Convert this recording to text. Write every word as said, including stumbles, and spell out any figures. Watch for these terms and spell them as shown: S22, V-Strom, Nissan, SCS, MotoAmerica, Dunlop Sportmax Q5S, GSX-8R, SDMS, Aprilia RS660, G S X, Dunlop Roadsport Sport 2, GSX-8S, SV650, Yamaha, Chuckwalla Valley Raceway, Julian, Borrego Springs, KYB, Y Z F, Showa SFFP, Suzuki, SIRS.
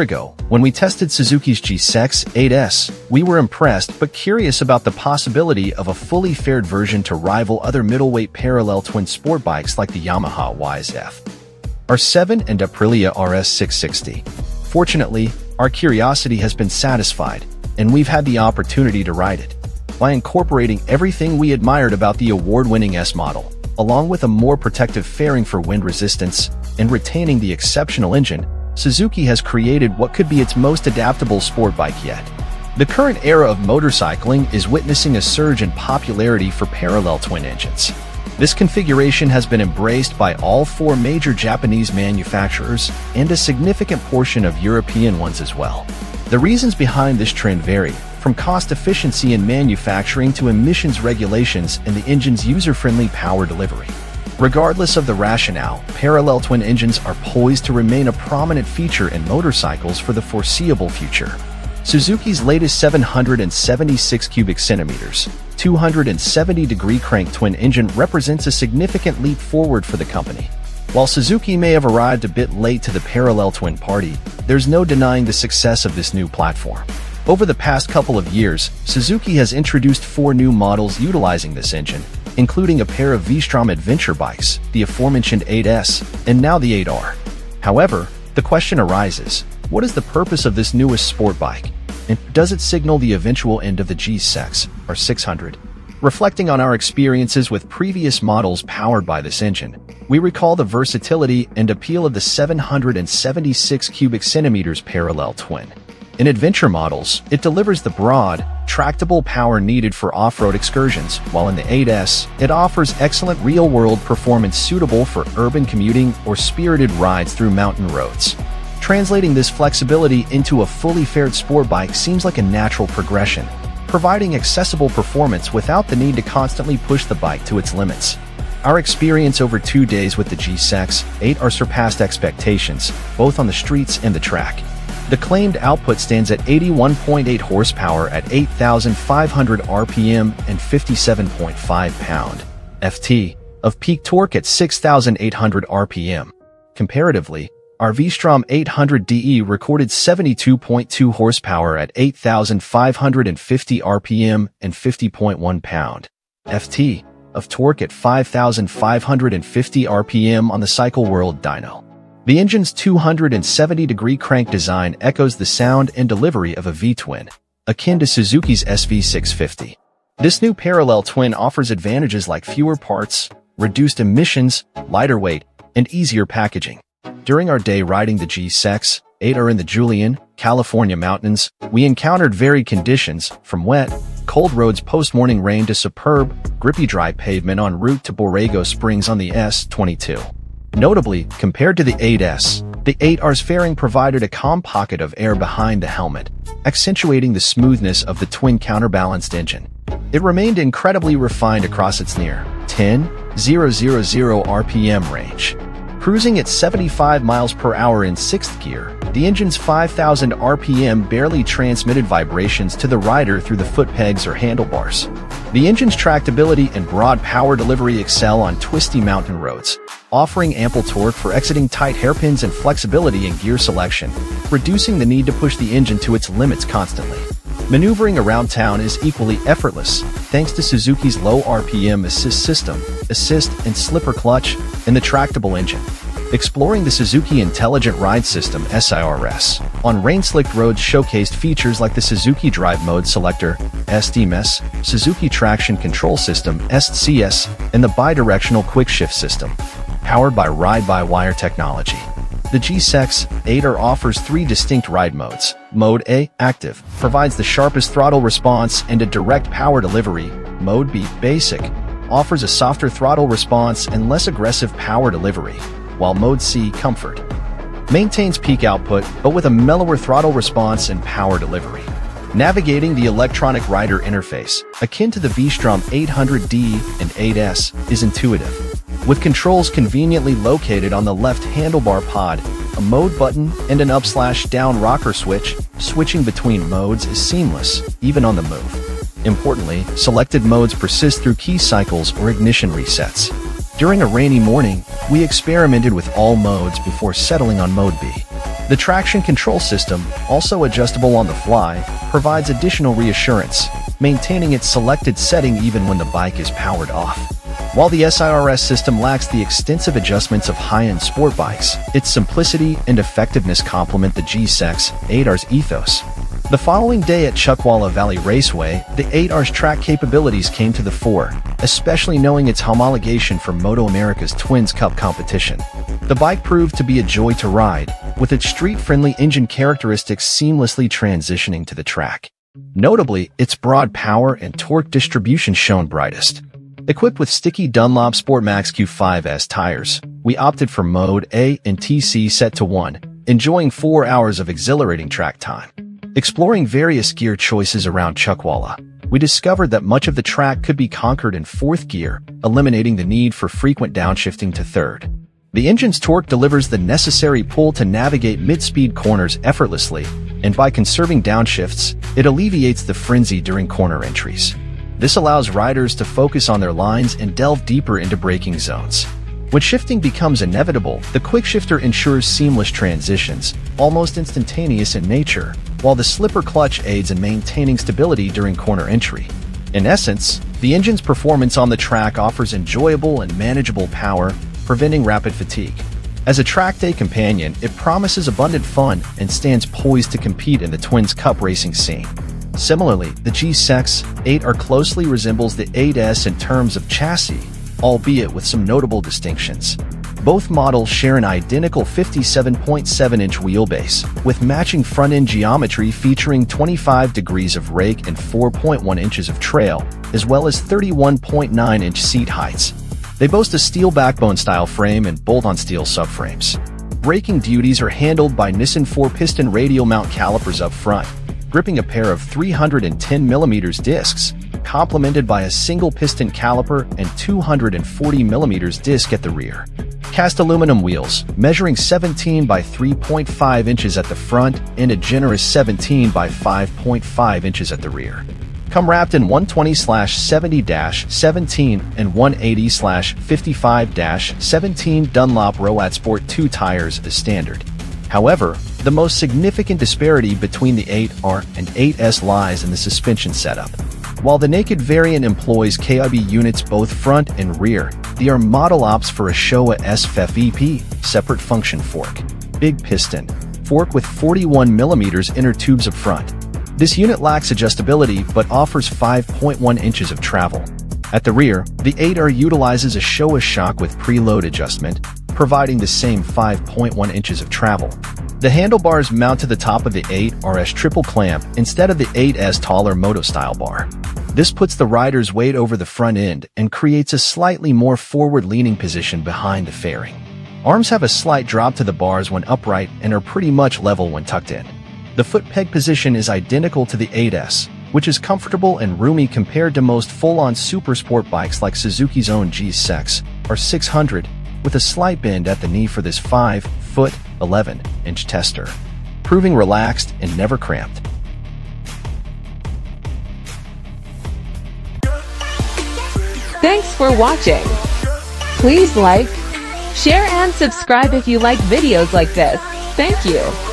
ago, when we tested Suzuki's G S X eight S, we were impressed but curious about the possibility of a fully fared version to rival other middleweight parallel twin sport bikes like the Yamaha Y Z F, R seven and Aprilia R S six sixty. Fortunately, our curiosity has been satisfied, and we've had the opportunity to ride it. By incorporating everything we admired about the award-winning S model, along with a more protective fairing for wind resistance and retaining the exceptional engine, Suzuki has created what could be its most adaptable sport bike yet. The current era of motorcycling is witnessing a surge in popularity for parallel twin engines. This configuration has been embraced by all four major Japanese manufacturers and a significant portion of European ones as well. The reasons behind this trend vary, from cost efficiency in manufacturing to emissions regulations and the engine's user-friendly power delivery. Regardless of the rationale, parallel twin engines are poised to remain a prominent feature in motorcycles for the foreseeable future. Suzuki's latest seven hundred seventy-six cubic centimeters, two hundred seventy degree crank twin engine represents a significant leap forward for the company. While Suzuki may have arrived a bit late to the parallel twin party, there's no denying the success of this new platform. Over the past couple of years, Suzuki has introduced four new models utilizing this engine, including a pair of V-Strom adventure bikes, the aforementioned eight S, and now the eight R. However, the question arises, what is the purpose of this newest sport bike? And does it signal the eventual end of the G S X eight R? Reflecting on our experiences with previous models powered by this engine, we recall the versatility and appeal of the seven hundred seventy-six cubic centimeters parallel twin. In adventure models, it delivers the broad, tractable power needed for off-road excursions, while in the eight S, it offers excellent real-world performance suitable for urban commuting or spirited rides through mountain roads. Translating this flexibility into a fully fared sport bike seems like a natural progression, providing accessible performance without the need to constantly push the bike to its limits. Our experience over two days with the G S X eight R surpassed expectations, both on the streets and the track. The claimed output stands at eighty-one point eight horsepower at eight thousand five hundred R P M and fifty-seven point five pound-feet of peak torque at six thousand eight hundred R P M. Comparatively, our V-Strom eight hundred D E recorded seventy-two point two horsepower at eight thousand five hundred fifty R P M and fifty point one pound-feet of torque at five thousand five hundred fifty R P M on the Cycle World dyno. The engine's two hundred seventy degree crank design echoes the sound and delivery of a V-twin, akin to Suzuki's S V six fifty. This new parallel twin offers advantages like fewer parts, reduced emissions, lighter weight, and easier packaging. During our day riding the G S X eight R in the Julian, California mountains, we encountered varied conditions, from wet, cold roads post-morning rain to superb, grippy dry pavement en route to Borrego Springs on the S twenty-two. Notably, compared to the eight S, the eight R's fairing provided a calm pocket of air behind the helmet, accentuating the smoothness of the twin counterbalanced engine. It remained incredibly refined across its near ten thousand R P M range. Cruising at seventy-five miles per hour in sixth gear, the engine's five thousand R P M barely transmitted vibrations to the rider through the foot pegs or handlebars. The engine's tractability and broad power delivery excel on twisty mountain roads, offering ample torque for exiting tight hairpins and flexibility in gear selection, reducing the need to push the engine to its limits constantly. Maneuvering around town is equally effortless, thanks to Suzuki's low R P M assist system, assist and slipper clutch, and the tractable engine. Exploring the Suzuki Intelligent Ride System (S I R S) on rain-slicked roads showcased features like the Suzuki Drive Mode Selector (S D M S), Suzuki Traction Control System (S C S), and the bidirectional Quick Shift System, powered by ride-by-wire technology. The G S X eight R offers three distinct ride modes. Mode A, active, provides the sharpest throttle response and a direct power delivery. Mode B, basic, offers a softer throttle response and less aggressive power delivery, while Mode C, comfort, maintains peak output but with a mellower throttle response and power delivery. Navigating the electronic rider interface, akin to the V-Strom eight hundred D and eight S, is intuitive, with controls conveniently located on the left handlebar pod, a mode button, and an up-slash-down rocker switch. Switching between modes is seamless, even on the move. Importantly, selected modes persist through key cycles or ignition resets. During a rainy morning, we experimented with all modes before settling on Mode B. The traction control system, also adjustable on the fly, provides additional reassurance, maintaining its selected setting even when the bike is powered off. While the S I R S system lacks the extensive adjustments of high-end sport bikes, its simplicity and effectiveness complement the G S X eight R's ethos. The following day at Chuckwalla Valley Raceway, the eight R's track capabilities came to the fore, especially knowing its homologation for MotoAmerica's Twins Cup competition. The bike proved to be a joy to ride, with its street-friendly engine characteristics seamlessly transitioning to the track. Notably, its broad power and torque distribution shone brightest. Equipped with sticky Dunlop Sportmax Q five S tires, we opted for Mode A and T C set to one, enjoying four hours of exhilarating track time. Exploring various gear choices around Chuckwalla, we discovered that much of the track could be conquered in fourth gear, eliminating the need for frequent downshifting to third. The engine's torque delivers the necessary pull to navigate mid-speed corners effortlessly, and by conserving downshifts, it alleviates the frenzy during corner entries. This allows riders to focus on their lines and delve deeper into braking zones. When shifting becomes inevitable, the quick shifter ensures seamless transitions, almost instantaneous in nature, while the slipper clutch aids in maintaining stability during corner entry. In essence, the engine's performance on the track offers enjoyable and manageable power, preventing rapid fatigue. As a track day companion, it promises abundant fun and stands poised to compete in the Twins Cup racing scene. Similarly, the G S X eight R closely resembles the eight S in terms of chassis, albeit with some notable distinctions. Both models share an identical fifty-seven point seven inch wheelbase, with matching front-end geometry featuring twenty-five degrees of rake and four point one inches of trail, as well as thirty-one point nine inch seat heights. They boast a steel backbone-style frame and bolt-on steel subframes. Braking duties are handled by Nissan four-piston radial mount calipers up front, gripping a pair of three hundred ten millimeter discs, complemented by a single piston caliper and two hundred forty millimeter disc at the rear. Cast aluminum wheels, measuring seventeen by three point five inches at the front and a generous seventeen by five point five inches at the rear, come wrapped in one twenty seventy seventeen and one eighty fifty-five seventeen Dunlop Roadsport Sport two tires as standard. However, the most significant disparity between the eight R and eight S lies in the suspension setup. While the naked variant employs K Y B units both front and rear, the R model opts for a Showa S F F P separate function fork, big piston fork with forty-one millimeter inner tubes up front. This unit lacks adjustability but offers five point one inches of travel. At the rear, the eight R utilizes a Showa shock with preload adjustment, providing the same five point one inches of travel. The handlebars mount to the top of the eight R's triple clamp instead of the eight S taller moto-style bar. This puts the rider's weight over the front end and creates a slightly more forward-leaning position behind the fairing. Arms have a slight drop to the bars when upright and are pretty much level when tucked in. The foot peg position is identical to the eight S, which is comfortable and roomy compared to most full-on supersport bikes like Suzuki's own G S X eight R six hundred. With a slight bend at the knee for this five foot eleven inch tester, proving relaxed and never cramped. Thanks for watching. Please like, share and subscribe if you like videos like this. Thank you.